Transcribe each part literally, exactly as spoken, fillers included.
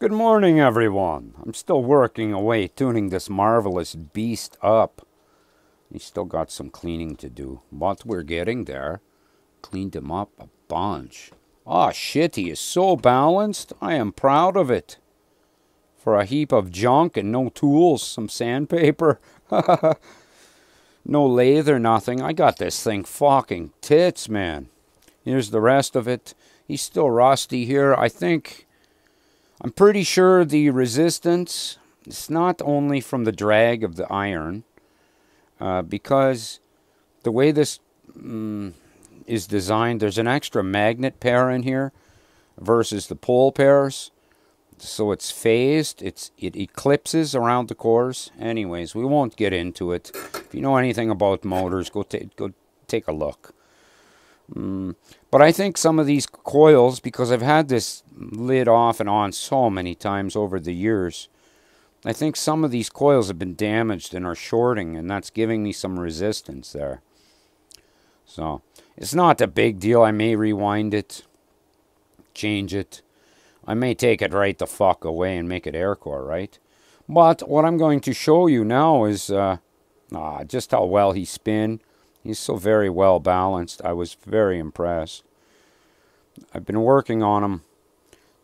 Good morning, everyone. I'm still working away, tuning this marvelous beast up. He's still got some cleaning to do, but we're getting there. Cleaned him up a bunch. Ah, shit, he is so balanced. I am proud of it. For a heap of junk and no tools, some sandpaper. No lathe or nothing. I got this thing fucking tits, man. Here's the rest of it. He's still rusty here, I think. I'm pretty sure the resistance is not only from the drag of the iron, uh, because the way this um, is designed, there's an extra magnet pair in here versus the pole pairs, so it's phased, it's, it eclipses around the cores. Anyways, we won't get into it. If you know anything about motors, go, go take a look. Mm. But I think some of these coils, because I've had this lid off and on so many times over the years, I think some of these coils have been damaged and are shorting, and that's giving me some resistance there. So, it's not a big deal. I may rewind it, change it. I may take it right the fuck away and make it air core, right? But what I'm going to show you now is uh, ah, just how well he spins. He's so very well balanced. I was very impressed. I've been working on him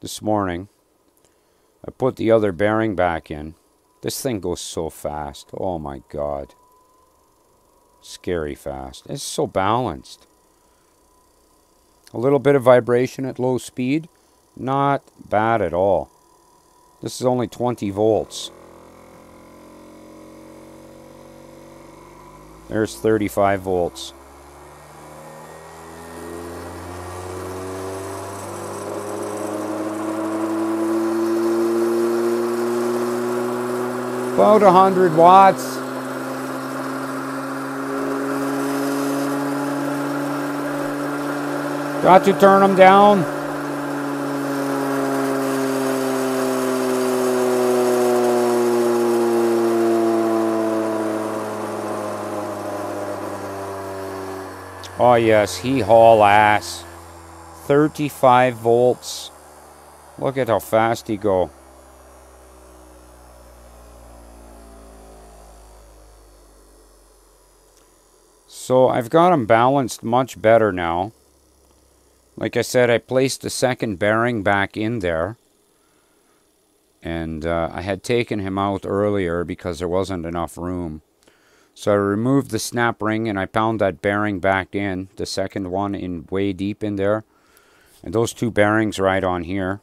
this morning. I put the other bearing back in. This thing goes so fast. Oh my God. Scary fast. It's so balanced. A little bit of vibration at low speed. Not bad at all. This is only twenty volts. There's thirty-five volts. About one hundred watts. Got to turn them down. Oh yes, he haul ass. thirty-five volts. Look at how fast he go. So I've got him balanced much better now. Like I said, I placed the second bearing back in there. And uh, I had taken him out earlier because there wasn't enough room. So I removed the snap ring and I pound that bearing back in, the second one in way deep in there. And those two bearings right on here.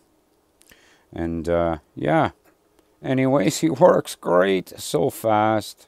And uh, yeah, anyways, he works great, so fast.